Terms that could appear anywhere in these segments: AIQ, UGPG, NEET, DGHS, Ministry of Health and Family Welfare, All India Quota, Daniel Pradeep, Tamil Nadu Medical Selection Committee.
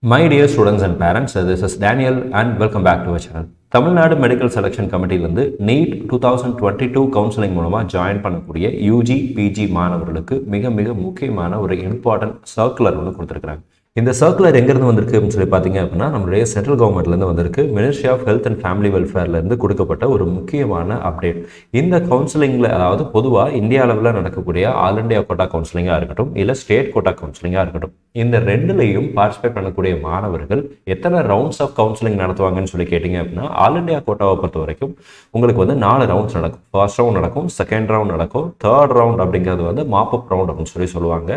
My dear students and parents, this is Daniel and welcome back to our channel. Tamil Nadu Medical Selection Committee NEET 2022 counseling join pannakuriya UG PG manavargalukku miga miga mukkiyamaana oru important circular onnu kuduthirukkranga. இந்த circular எங்க இருந்து வந்திருக்கு அப்படினு சொல்லி பாத்தீங்க அப்படினா நம்மளுடைய central கவர்மெண்ட்ல இருந்து வந்திருக்கு. Ministry of Health and Family Welfare ல இருந்து கொடுக்கப்பட்ட ஒரு முக்கியமான அப்டேட். இந்த கவுன்சிலிங்ல அதாவது பொதுவா இந்தியா லெவல்ல நடக்கக்கூடிய ஆல் இந்தியா கோட்டா கவுன்சிலிங்கா இருக்கட்டும் இல்ல ஸ்டேட் கோட்டா கவுன்சிலிங்கா இருக்கட்டும் இந்த ரெண்டுலயும் பார்ட்டிசிபேட் பண்ணக்கூடிய மாணவர்கள் எத்தனை ரவுண்ட்ஸ் ஆஃப் கவுன்சிலிங் நடத்துவாங்கன்னு சொல்லி கேட்டிங்க அப்படினா ஆல் இந்தியா கோட்டாவை பொறுத்த வரைக்கும் உங்களுக்கு வந்து 4 ரவுண்ட்ஸ் நடக்கும். ஃபர்ஸ்ட் ரவுண்ட் நடக்கும், செகண்ட் ரவுண்ட் நடக்கும், தேர்ட் ரவுண்ட் அப்படிங்கிறது வந்து மாப் அப் ரவுண்ட் அப்படினு சொல்லி சொல்லுவாங்க.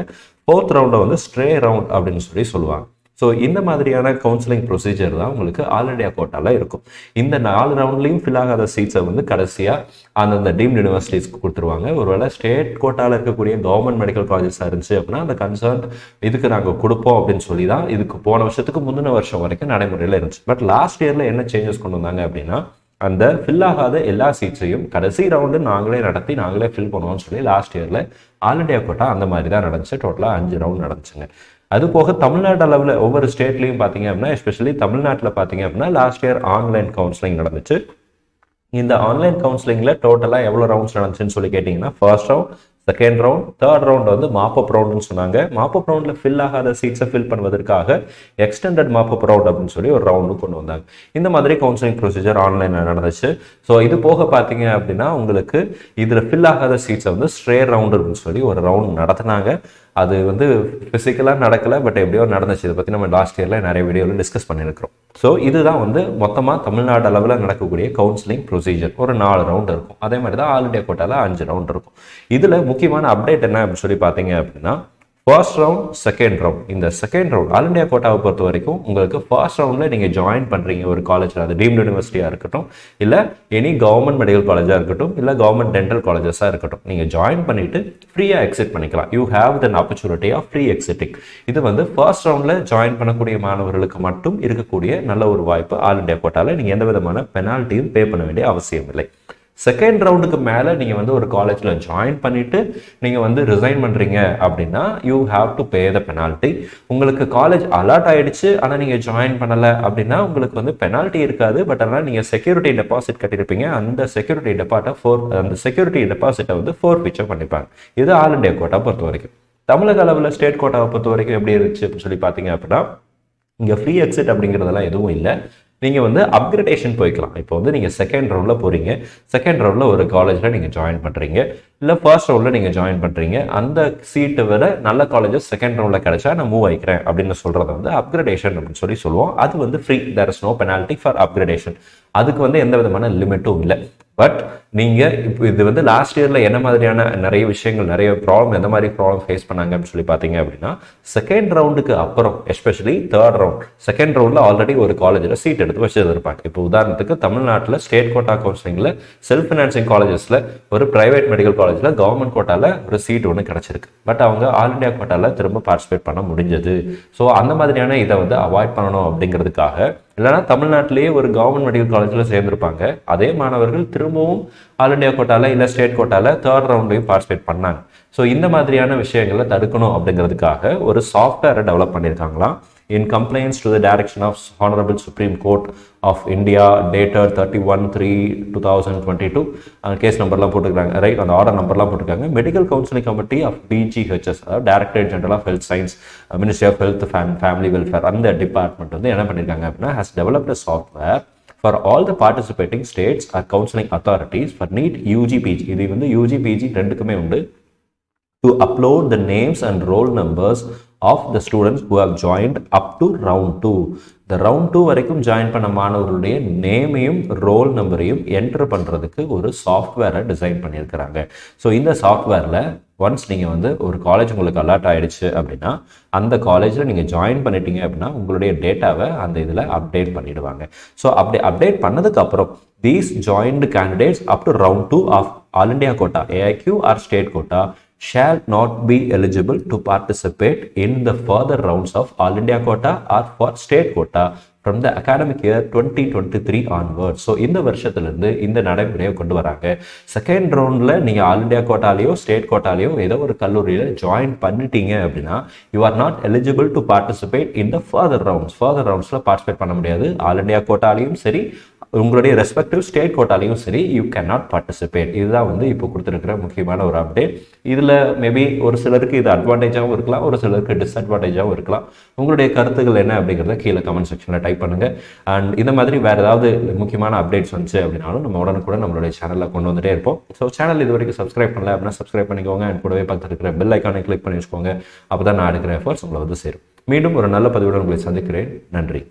Fourth round வந்து stray round அப்படினு சொல்லி சொல்வாங்க. சோ இந்த மாதிரியான கவுன்சிலிங் ப்ரொசீஜர் தான் உங்களுக்கு ஆல் இந்தியா கோட்டால இருக்கும். இந்த 4 ரவுண்ட்லயும் ஃபில் ஆகாத சீட்ஸ் வந்து கடைசியா அந்த டீம்ட் யுனிவர்சிட்டிஸ்க்கு கொடுத்துருவாங்க. ஒருவேளை ஸ்டேட் கோட்டால இருக்கக்கூடிய கவர்மெண்ட் மெடிக்கல் காலேஜஸ் இருந்துச்சு அப்படினா அந்த கன்சர்ன் இதுக்கு நாங்க கொடுப்போம் அப்படினு சொல்லி தான் இதுக்கு போன வருஷத்துக்கு முன்ன வருஷம் வரைக்கும் நடைமுறையில இருந்துச்சு. பட் லாஸ்ட் இயர்ல என்ன சேஞ்சஸ் கொண்டு வந்தாங்க அப்படினா அந்த ஃபில் ஆகாத எல்லா சீட்ஸையும் கடைசி ரவுண்டு நாங்களே நடத்தி நாங்களே ஃபில் பண்ணுவோம்னு சொல்லி லாஸ்ட் இயர்ல ஆல் இந்தியா கோட்டா அந்த மாதிரி தான் நடந்துச்சு. டோட்டலா 5 ரவுண்ட் நடந்துச்சுங்க. அது போக தமிழ்நாடு அளவில் ஒவ்வொரு ஸ்டேட்லையும் பார்த்தீங்க அப்படின்னா எஸ்பெஷலி தமிழ்நாட்டில் பார்த்தீங்க அப்படின்னா லாஸ்ட் இயர் ஆன்லைன் கவுன்சிலிங் நடந்துச்சு. இந்த ஆன்லைன் கவுன்சிலிங்ல டோட்டலா எவ்வளோ ரவுண்ட்ஸ் நடந்துச்சுன்னு சொல்லி கேட்டிங்கன்னா first round, second round, third round வந்து மாப் அப் ரவுண்ட்னு சொன்னாங்க. மாப் அப் ரவுண்ட்ல ஃபில் ஆகாத சீட்ஸை ஃபில் பண்ணுவதற்காக எக்ஸ்டெண்டட் மாப் அப் ரவுண்ட் அப்படின்னு சொல்லி ஒரு ரவுண்டு கொண்டு வந்தாங்க. இந்த மாதிரி கவுன்சிலிங் ப்ரொசீஜர் ஆன்லைன்ல நடந்துச்சு. ஸோ இது போக பார்த்தீங்க அப்படின்னா உங்களுக்கு இதுல ஃபில் ஆகாத சீட்ஸை வந்து ஸ்ட்ரே ரவுண்ட் அப்படின்னு சொல்லி ஒரு ரவுண்ட் நடத்தினாங்க. அது வந்து பிசிக்கலா நடக்கல, பட் எப்படியோ நடந்துச்சு. இதை பத்தி நம்ம லாஸ்ட் இயர்ல நிறைய வீடியோல டிஸ்கஸ் பண்ணிருக்கிறோம். ஸோ இதுதான் வந்து மொத்தமா தமிழ்நாடு அளவில் நடக்கக்கூடிய கவுன்சிலிங் ப்ரொசீஜர். ஒரு 4 ரவுண்ட் இருக்கும். அதே மாதிரி தான் ஆல் இண்டியா கோட்டால 5 ரவுண்ட் இருக்கும். இதுல முக்கியமான அப்டேட் என்ன அப்படின்னு சொல்லி பாத்தீங்க அப்படின்னா ஃபர்ஸ்ட் ரவுண்ட், செகண்ட் ரவுண்ட். இந்த செகண்ட் ரவுண்ட் ஆல் இந்தியா கோட்டாவை பொறுத்த வரைக்கும் உங்களுக்கு ஃபர்ஸ்ட் ரவுண்ட்ல நீங்க ஜாயின் பண்றீங்க ஒரு காலேஜ்ல, அது டீம்டு யூனிவர்சிட்டியா இருக்கட்டும் இல்ல எனி கவர்மெண்ட் மெடிக்கல் காலேஜா இருக்கட்டும் இல்ல கவர்மெண்ட் டென்டல் காலேஜஸா இருக்கட்டும், நீங்க ஜாயின் பண்ணிட்டு ஃப்ரீயா எக்ஸிட் பண்ணிக்கலாம். You have the opportunity of free exiting. இது வந்து ஃபர்ஸ்ட் ரவுண்ட்ல ஜாயின் பண்ணக்கூடிய மாணவர்களுக்கு மட்டும் இருக்கக்கூடிய நல்ல ஒரு வாய்ப்பு. ஆல் இந்தியா கோட்டால நீங்க எந்த விதமான பெனால்ட்டியும் பே பண்ண வேண்டிய அவசியம் இல்லை. செகண்ட் ரவுண்டுக்கு மேல நீங்க வந்து ஒரு காலேஜ்ல ஜாயின் பண்ணிட்டு நீங்க வந்து ரிசைன் பண்றீங்க அப்படின்னா you have to pay the penalty. உங்களுக்கு காலேஜ் அலாட் ஆயிடுச்சு ஆனா நீங்க ஜாயின் பண்ணல அப்படின்னா உங்களுக்கு வந்து பெனால்ட்டி இருக்காது. பட் ஆனால் நீங்க செக்யூரிட்டி டெபாசிட் கட்டியிருப்பீங்க. அந்த செக்யூரிட்டி டெபாசிட்டை வந்து forfeiture பண்ணிப்பாங்க. இது ஆல் இண்டியா கோட்டா பொறுத்த வரைக்கும். தமிழக அளவில் ஸ்டேட் கோட்டாவை பொறுத்த வரைக்கும் எப்படி இருந்துச்சு அப்படின்னு சொல்லி பாத்தீங்க அப்படின்னா இங்க ஃப்ரீ எக்ஸிட் அப்படிங்கிறதெல்லாம் எதுவும் இல்லை. நீங்கள் வந்து அப்கிரேடேஷன் போய்க்கலாம். இப்போ வந்து நீங்கள் செகண்ட் ரவுண்டில் போகிறீங்க, செகண்ட் ரவுண்டில் ஒரு காலேஜில் நீங்கள் ஜாயின் பண்ணுறீங்க இல்லை ஃபர்ஸ்ட் ரவுண்டில் நீங்கள் ஜாயின் பண்ணுறீங்க. அந்த சீட்டு வர நல்ல காலேஜஸ் செகண்ட் ரவுண்டில் கிடைச்சா நான் மூவ் ஆகிக்கிறேன் அப்படின்னு சொல்கிறத வந்து அப்கிரேடேஷன் அப்படின்னு சொல்லி சொல்லுவோம். அது வந்து free. There is no penalty for upgradation. அதுக்கு வந்து எந்த விதமான லிமிட்டும் இல்லை. பட் நீங்கள் இப்போ இது வந்து லாஸ்ட் இயரில் என்ன மாதிரியான நிறைய விஷயங்கள் நிறைய ப்ராப்ளம் எந்த மாதிரி ப்ராப்ளம் ஃபேஸ் பண்ணாங்க அப்படின்னு சொல்லி பார்த்தீங்க அப்படின்னா செகண்ட் ரவுண்டுக்கு அப்புறம் எஸ்பெஷலி தேர்ட் ரவுண்ட், செகண்ட் ரவுண்டில் ஆல்ரெடி ஒரு காலேஜில் சீட் எடுத்து வச்சுருப்பாங்க. இப்போ உதாரணத்துக்கு தமிழ்நாட்டில் ஸ்டேட் கோட்டா கவுன்சிலிங்கில் செல்ஃப் ஃபினான்சிங் காலேஜஸில் ஒரு ப்ரைவேட் மெடிக்கல் காலேஜில் கவர்மெண்ட் கோட்டாவில் ஒரு சீட் ஒன்று கிடச்சிருக்கு. பட் அவங்க ஆல் இண்டியா கோட்டாவில் திரும்ப பார்ட்டிசிபேட் பண்ண முடிஞ்சது. ஸோ அந்த மாதிரியான இதை வந்து அவாய்ட் பண்ணணும் அப்படிங்கிறதுக்காக இல்லைனா தமிழ்நாட்டிலேயே ஒரு கவர்மெண்ட் மெடிக்கல் காலேஜில் சேர்ந்துருப்பாங்க. அதே மாணவர்கள் திரும்பவும் ஆல் இண்டியா கோட்டால இல்லை ஸ்டேட் கோட்டால தேர்ட் ரவுண்ட்லையும் பார்ட்டிசிபேட் பண்ணாங்க. ஸோ இந்த மாதிரியான விஷயங்களை தடுக்கணும் அப்படிங்கிறதுக்காக ஒரு சாஃப்ட்வேரை டெவலப் பண்ணியிருக்காங்களாம். In compliance to the direction of Honorable Supreme Court of India dated 31/3/2022 case numberலாம் போட்டுக்கிறாங்க, ரைட்? அந்த ஆர்டர் நம்பர்லாம் போட்டுருக்காங்க. Medical Counseling Committee of DGHS, Directorate General of Health Science, Ministry of Health and Family Welfare, அந்த department வந்து என்ன பண்ணியிருக்காங்க அப்படின்னா has developed a software for all the participating states or counseling authorities for NEET UGPG. இது வந்து UGPG ரெண்டுக்குமே உண்டு. To upload the names and roll numbers of the students who have joined up to round 2. The round 2 வரைக்கும் join பண்ண மாணவர்களுடைய நேமையும் role நம்பரையும் enter பண்றதுக்கு ஒரு சாஃப்ட்வேரை டிசைன் பண்ணியிருக்கிறாங்க. ஸோ இந்த சாஃப்ட்வேர்ல ஒன்ஸ் நீங்க வந்து ஒரு காலேஜ் உங்களுக்கு அலாட் ஆயிடுச்சு அப்படின்னா அந்த காலேஜில் நீங்க ஜாயின் பண்ணிட்டீங்க அப்படின்னா உங்களுடைய டேட்டாவை அந்த இதுல அப்டேட் பண்ணிடுவாங்க. ஸோ அப்படி அப்டேட் பண்ணதுக்கு அப்புறம் these joined candidates up to round 2 of all India quota, AIQ or state quota shall not be eligible to participate in the further rounds of all India quota or for state quota from the academic year 2023 onwards. So in the varshathilirundu indha nadaimuraiya kondu varanga. Second round la neenga all India quota layo state quota layo edho oru kallurila join panniteenga appadina you are not eligible to participate in the further rounds. Further rounds la participate panna mudiyadhu all India quota layum seri உங்களுடைய respective state கோட்டாலையும் சரி you can not participate. இதுதான் வந்து இப்போ கொடுத்துருக்கிற முக்கியமான ஒரு update. இதில் மேபி ஒரு சிலருக்கு இது அட்வான்டேஜாகவும் இருக்கலாம், ஒரு சிலருக்கு டிஸ்அட்வான்டேஜாகவும் இருக்கலாம். உங்களுடைய கருத்துக்கள் என்ன அப்படிங்கிறத கீழே கமெண்ட் செக்ஷனில் டைப் பண்ணுங்கள். அண்ட் இந்த மாதிரி வேறு ஏதாவது முக்கியமான அப்டேட்ஸ் வந்துச்சு அப்படின்னாலும் நம்ம உடனுக்குட நம்மளுடைய சேனலில் கொண்டு வந்துட்டே இருப்போம். ஸோ சேனல் இது வரைக்கும் சப்ஸ்கிரைப் பண்ணல அப்படின்னா சப்ஸ்கிரைப் பண்ணிக்கோங்க. அண்ட் கூடவே பார்த்துருக்கிற பெல் ஐக்கானை கிளிக் பண்ணி வச்சுக்கோங்க. அப்போ தான் நான் எடுக்கிற எஃபர்ட்ஸ் உங்களை வந்து சேரும். மீண்டும் ஒரு நல்ல பதிவுடன் உங்களை சந்திக்கிறேன். நன்றி.